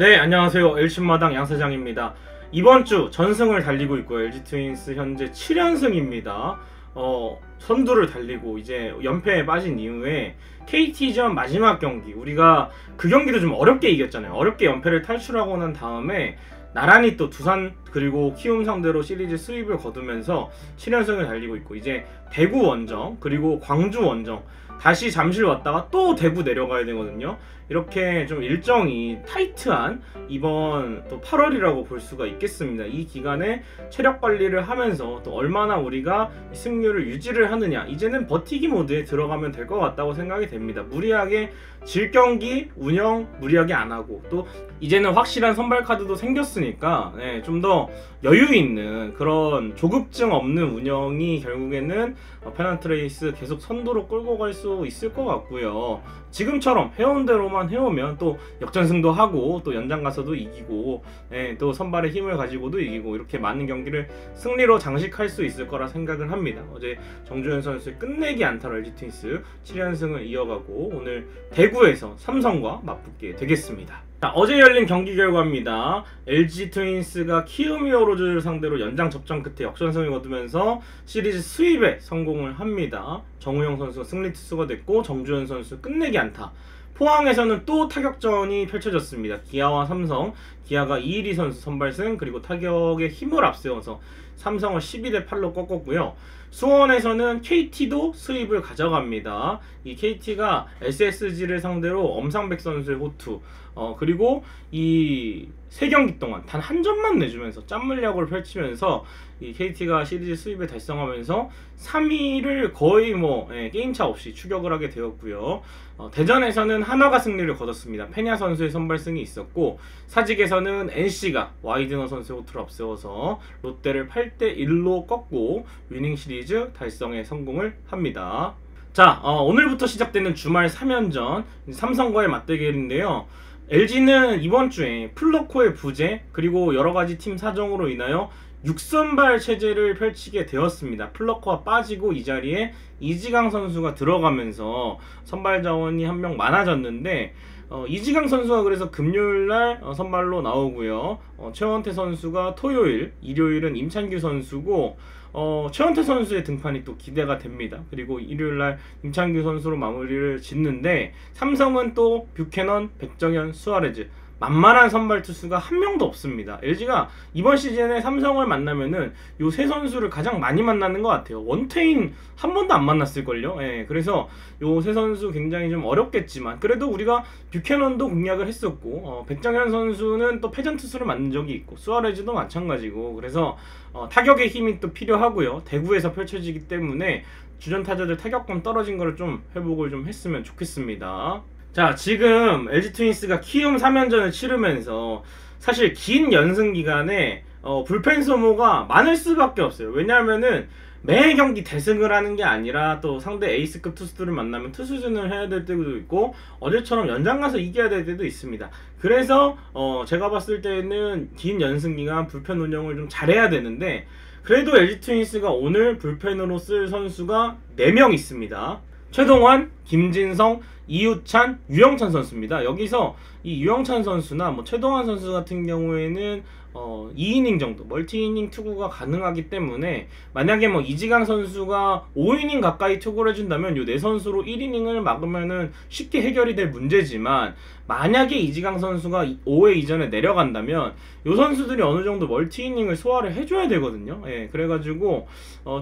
네, 안녕하세요. 엘침마당 양사장입니다. 이번 주 전승을 달리고 있고요. LG 트윈스 현재 7연승입니다. 선두를 달리고 이제 연패에 빠진 이후에 KT전 마지막 경기, 우리가 그 경기도 좀 어렵게 이겼잖아요. 어렵게 연패를 탈출하고 난 다음에 나란히 또 두산 그리고 키움 상대로 시리즈 수입을 거두면서 7연승을 달리고 있고, 이제 대구 원정 그리고 광주 원정, 다시 잠실 왔다가 또 대구 내려가야 되거든요. 이렇게 좀 일정이 타이트한 이번 또 8월이라고 볼 수가 있겠습니다. 이 기간에 체력 관리를 하면서 또 얼마나 우리가 승률을 유지를 하느냐, 이제는 버티기 모드에 들어가면 될 것 같다고 생각이 됩니다. 무리하게 질 경기 운영 무리하게 안 하고, 또 이제는 확실한 선발 카드도 생겼으니까 네, 좀 더 여유 있는 그런 조급증 없는 운영이 결국에는 페넌트레이스 계속 선두로 끌고 갈 수 있을 것 같고요. 지금처럼 해온 대로만 해오면 또 역전승도 하고 또 연장 가서도 이기고, 예, 또 선발의 힘을 가지고도 이기고, 이렇게 많은 경기를 승리로 장식할 수 있을 거라 생각을 합니다. 어제 정주현 선수의 끝내기 안타로 LG 트윈스 7연승을 이어가고 오늘 대구에서 삼성과 맞붙게 되겠습니다. 자, 어제 열린 경기 결과입니다. LG 트윈스가 키움 히어로즈를 상대로 연장 접전 끝에 역전승을 거두면서 시리즈 수입에 성공을 합니다. 정우영 선수가 승리 투수가 됐고, 정주현 선수 끝내기 안타. 포항에서는 또 타격전이 펼쳐졌습니다. 기아와 삼성, 기아가 이일이 선수 선발승, 그리고 타격의 힘을 앞세워서 삼성을 12대8로 꺾었고요. 수원에서는 KT도 수입을 가져갑니다. 이 KT가 SSG를 상대로 엄상백 선수의 호투, 그리고 이 3경기 동안 단 한 점만 내주면서 짠물약을 펼치면서 이 KT가 시리즈 수입에 달성하면서 3위를 거의 뭐 게임차 없이 추격을 하게 되었고요. 대전에서는 한화가 승리를 거뒀습니다. 페냐 선수의 선발승이 있었고, 사직에서는 NC가 와이드너 선수의 호투를 앞세워서 롯데를 8대1로 꺾고 위닝 시리즈 달성에 성공을 합니다. 자, 오늘부터 시작되는 주말 3연전 삼성과의 맞대결인데요. LG는 이번 주에 플러코의 부재 그리고 여러가지 팀 사정으로 인하여 6선발 체제를 펼치게 되었습니다. 플러코가 빠지고 이 자리에 이지강 선수가 들어가면서 선발 자원이 한 명 많아졌는데, 이지강 선수가 그래서 금요일날 선발로 나오고요. 최원태 선수가 토요일, 일요일은 임찬규 선수고, 최원태 선수의 등판이 또 기대가 됩니다. 그리고 일요일날 임찬규 선수로 마무리를 짓는데, 삼성은 또 뷰캐넌, 백정현, 수아레즈 만만한 선발 투수가 한 명도 없습니다. LG가 이번 시즌에 삼성을 만나면은 요 세 선수를 가장 많이 만나는 것 같아요. 원태인 한 번도 안 만났을걸요. 예, 그래서 요 세 선수 굉장히 좀 어렵겠지만, 그래도 우리가 뷰캐넌도 공략을 했었고, 백정현 선수는 또 패전 투수를 만든 적이 있고, 수아레즈도 마찬가지고, 그래서 타격의 힘이 또 필요하고요. 대구에서 펼쳐지기 때문에 주전 타자들 타격감 떨어진 거를 좀 회복을 좀 했으면 좋겠습니다. 자, 지금 LG 트윈스가 키움 3연전을 치르면서 사실 긴 연승 기간에 불펜 소모가 많을 수밖에 없어요. 왜냐하면은 매 경기 대승을 하는 게 아니라 또 상대 에이스급 투수들을 만나면 투수진을 해야 될 때도 있고, 어제처럼 연장 가서 이겨야 될 때도 있습니다. 그래서 제가 봤을 때는 긴 연승 기간 불펜 운영을 좀 잘해야 되는데, 그래도 LG 트윈스가 오늘 불펜으로 쓸 선수가 4명 있습니다. 최동환, 김진성, 이우찬, 유영찬 선수입니다. 여기서 이 유영찬 선수나 뭐 최동환 선수 같은 경우에는 2이닝 정도 멀티이닝 투구가 가능하기 때문에, 만약에 뭐 이지강 선수가 5이닝 가까이 투구를 해준다면 요 4선수로 1이닝을 막으면은 쉽게 해결이 될 문제지만, 만약에 이지강 선수가 5회 이전에 내려간다면 요 선수들이 어느 정도 멀티이닝을 소화를 해줘야 되거든요. 예, 그래가지고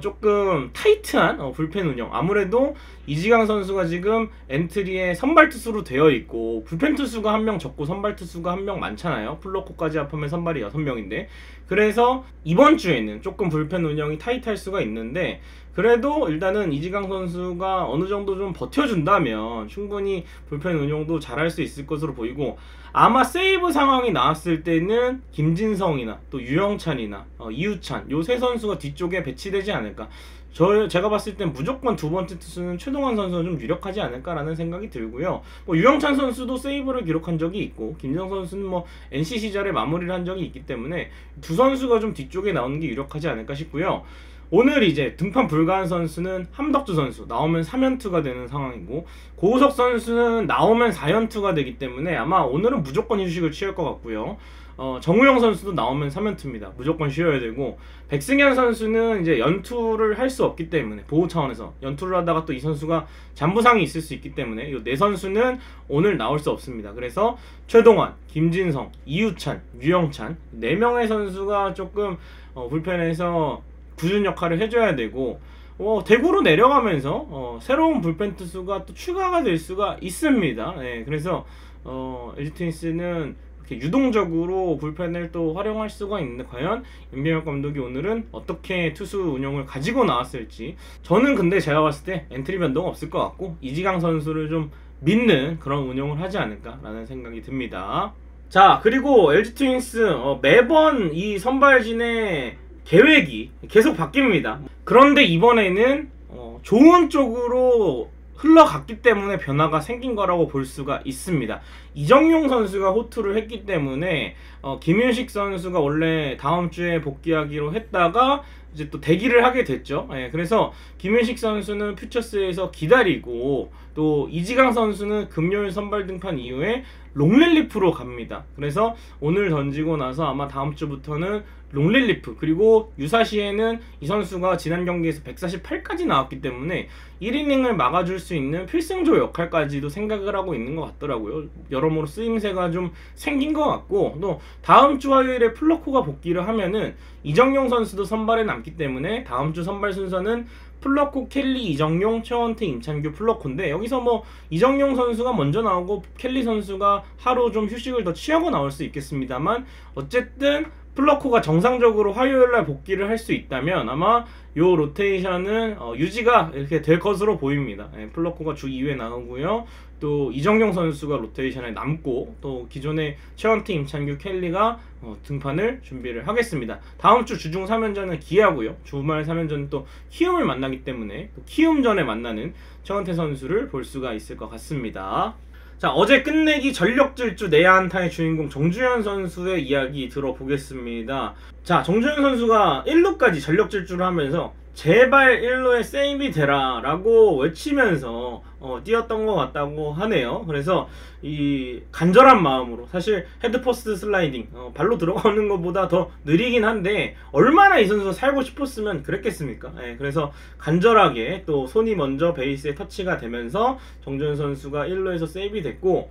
조금 타이트한 불펜 운영, 아무래도 이지강 선수가 지금 엔트리에 선발 투수로 되어 있고, 불펜 투수가 한 명 적고 선발 투수가 한 명 많잖아요. 플러코까지 합하면 선발이 6명인데, 그래서 이번 주에는 조금 불펜 운영이 타이트할 수가 있는데, 그래도 일단은 이지강 선수가 어느 정도 좀 버텨준다면 충분히 불펜 운영도 잘할 수 있을 것으로 보이고, 아마 세이브 상황이 나왔을 때는 김진성이나 또 유영찬이나 이우찬 요 세 선수가 뒤쪽에 배치되지 않을까. 제가 봤을 땐 무조건 두 번째 투수는 최동환 선수가 좀 유력하지 않을까라는 생각이 들고요. 뭐 유영찬 선수도 세이브를 기록한 적이 있고, 김진성 선수는 뭐 NC 시절에 마무리를 한 적이 있기 때문에 두 선수가 좀 뒤쪽에 나오는 게 유력하지 않을까 싶고요. 오늘 이제 등판 불가한 선수는 함덕주 선수 나오면 3연투가 되는 상황이고, 고우석 선수는 나오면 4연투가 되기 때문에 아마 오늘은 무조건 휴식을 취할 것 같고요. 정우영 선수도 나오면 3연투입니다. 무조건 쉬어야 되고, 백승현 선수는 이제 연투를 할 수 없기 때문에 보호 차원에서 연투를 하다가 또 이 선수가 잔부상이 있을 수 있기 때문에 이 네 선수는 오늘 나올 수 없습니다. 그래서 최동환, 김진성, 이우찬, 유영찬 4명의 선수가 조금 불펜에서 부준 역할을 해줘야 되고, 대구로 내려가면서 새로운 불펜 투수가 또 추가가 될 수가 있습니다. 네, 그래서 LG 트윈스는 이렇게 유동적으로 불펜을 또 활용할 수가 있는데, 과연 염경엽 감독이 오늘은 어떻게 투수 운영을 가지고 나왔을지, 저는 근데 제가 봤을 때 엔트리 변동 없을 것 같고 이지강 선수를 좀 믿는 그런 운영을 하지 않을까라는 생각이 듭니다. 자, 그리고 LG 트윈스 매번 이 선발진의 계획이 계속 바뀝니다. 그런데 이번에는 좋은 쪽으로 흘러갔기 때문에 변화가 생긴 거라고 볼 수가 있습니다. 이정용 선수가 호투를 했기 때문에 김윤식 선수가 원래 다음 주에 복귀하기로 했다가 이제 또 대기를 하게 됐죠. 예, 그래서 김윤식 선수는 퓨처스에서 기다리고, 또 이지강 선수는 금요일 선발 등판 이후에 롱릴리프로 갑니다. 그래서 오늘 던지고 나서 아마 다음 주부터는 롱릴리프, 그리고 유사시에는 이 선수가 지난 경기에서 148까지 나왔기 때문에 1이닝을 막아줄 수 있는 필승조 역할까지도 생각을 하고 있는 것 같더라고요. 여러모로 쓰임새가 좀 생긴 것 같고, 또 다음 주 화요일에 플러코가 복귀를 하면은 이정용 선수도 선발에 남기 때문에 다음 주 선발 순서는 플러코, 켈리, 이정용, 최원태, 임찬규, 플러코인데, 여기서 이정용 선수가 먼저 나오고 켈리 선수가 하루 좀 휴식을 더 취하고 나올 수 있겠습니다만, 어쨌든 플러코가 정상적으로 화요일날 복귀를 할 수 있다면 아마 요 로테이션은 유지가 이렇게 될 것으로 보입니다. 예, 플러코가 주 2회 나오고요. 또 이정용 선수가 로테이션에 남고, 또 기존의 최원태, 임찬규, 켈리가 등판을 준비를 하겠습니다. 다음 주 주중 3연전은 기아고요. 주말 3연전은 또 키움을 만나기 때문에 또 키움전에 만나는 최원태 선수를 볼 수가 있을 것 같습니다. 자, 어제 끝내기 전력 질주 내야안타의 주인공 정주현 선수의 이야기 들어보겠습니다. 자, 정주현 선수가 1루까지 전력 질주를 하면서 제발 1루에 세이브이 되라 라고 외치면서 뛰었던 것 같다고 하네요. 그래서 이 간절한 마음으로, 사실 헤드포스트 슬라이딩 발로 들어가는 것보다 더 느리긴 한데 얼마나 이 선수가 살고 싶었으면 그랬겠습니까. 예, 그래서 간절하게 또 손이 먼저 베이스에 터치가 되면서 정주현 선수가 1루에서 세이브이 됐고,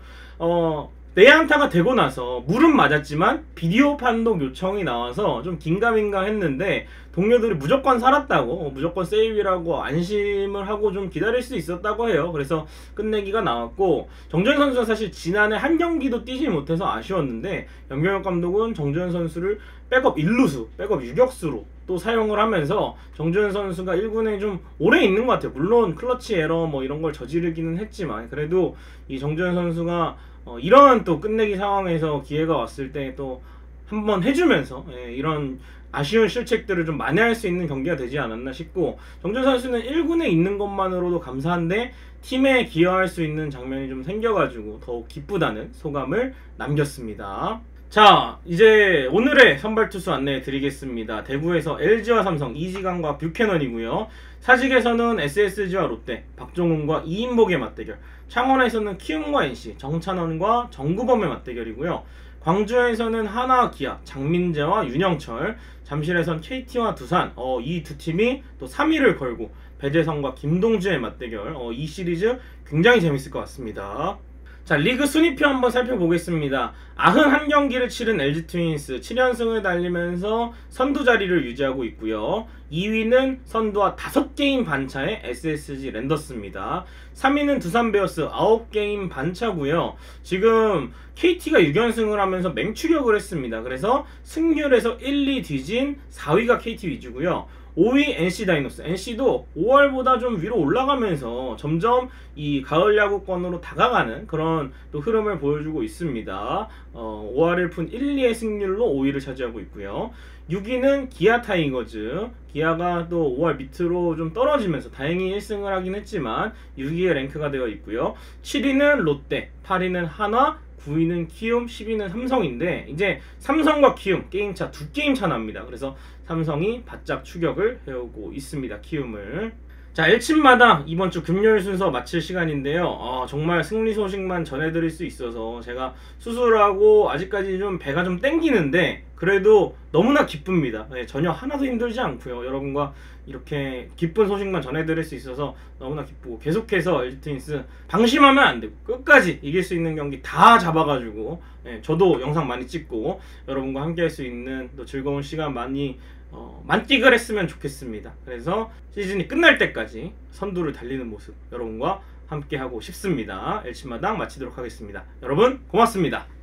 내야안타가 되고 나서 물은 맞았지만 비디오 판독 요청이 나와서 좀 긴가민가 했는데, 동료들이 무조건 살았다고, 무조건 세이브라고 안심을 하고 좀 기다릴 수 있었다고 해요. 그래서 끝내기가 나왔고, 정주현 선수가 사실 지난해 한 경기도 뛰지 못해서 아쉬웠는데, 염경엽 감독은 정주현 선수를 백업 1루수, 백업 유격수로 또 사용을 하면서 정주현 선수가 1군에 좀 오래 있는 것 같아요. 물론 클러치 에러 이런 걸 저지르기는 했지만, 그래도 이 정주현 선수가 이런 또 끝내기 상황에서 기회가 왔을 때 또 한번 해주면서, 예, 이런 아쉬운 실책들을 좀 만회할 수 있는 경기가 되지 않았나 싶고, 정준 선수는 1군에 있는 것만으로도 감사한데 팀에 기여할 수 있는 장면이 좀 생겨가지고 더욱 기쁘다는 소감을 남겼습니다. 자, 이제 오늘의 선발 투수 안내해 드리겠습니다. 대구에서 LG와 삼성, 이지강과 뷰캐넌이고요. 사직에서는 SSG와 롯데, 박종훈과 이인복의 맞대결, 창원에서는 키움과 NC, 정찬원과 정구범의 맞대결이고요. 광주에서는 하나와 기아, 장민재와 윤영철, 잠실에선 KT와 두산, 이 두 팀이 또 3위를 걸고 배재성과 김동주의 맞대결, 이 시리즈 굉장히 재밌을 것 같습니다. 자, 리그 순위표 한번 살펴보겠습니다. 91경기를 치른 LG 트윈스 7연승을 달리면서 선두 자리를 유지하고 있고요. 2위는 선두와 5게임 반차의 SSG 랜더스입니다. 3위는 두산 베어스 9게임 반차고요. 지금 KT가 6연승을 하면서 맹추격을 했습니다. 그래서 승률에서 1, 2 뒤진 4위가 KT 위주고요. 5위 NC 다이노스, NC도 5월보다 좀 위로 올라가면서 점점 이 가을 야구권으로 다가가는 그런 또 흐름을 보여주고 있습니다. 5월 1푼 1, 2의 승률로 5위를 차지하고 있고요. 6위는 기아 타이거즈, 기아가 또 5월 밑으로 좀 떨어지면서 다행히 1승을 하긴 했지만 6위에 랭크가 되어 있고요. 7위는 롯데, 8위는 한화, 9위는 키움, 10위는 삼성인데 이제 삼성과 키움 게임차 두 게임차 납니다. 그래서 삼성이 바짝 추격을 해오고 있습니다. 키움을. 자, 엘침마당 이번 주 금요일 순서 마칠 시간인데요. 정말 승리 소식만 전해드릴 수 있어서 제가 수술하고 아직까지 좀 배가 좀 땡기는데 그래도 너무나 기쁩니다. 네, 전혀 하나도 힘들지 않고요. 여러분과 이렇게 기쁜 소식만 전해드릴 수 있어서 너무나 기쁘고 계속해서 LG 트윈스 방심하면 안 되고 끝까지 이길 수 있는 경기 다 잡아가지고 네, 저도 영상 많이 찍고 여러분과 함께 할 수 있는 또 즐거운 시간 많이 만끽을 했으면 좋겠습니다. 그래서 시즌이 끝날 때까지 선두를 달리는 모습 여러분과 함께하고 싶습니다. 엘침마당 마치도록 하겠습니다. 여러분 고맙습니다.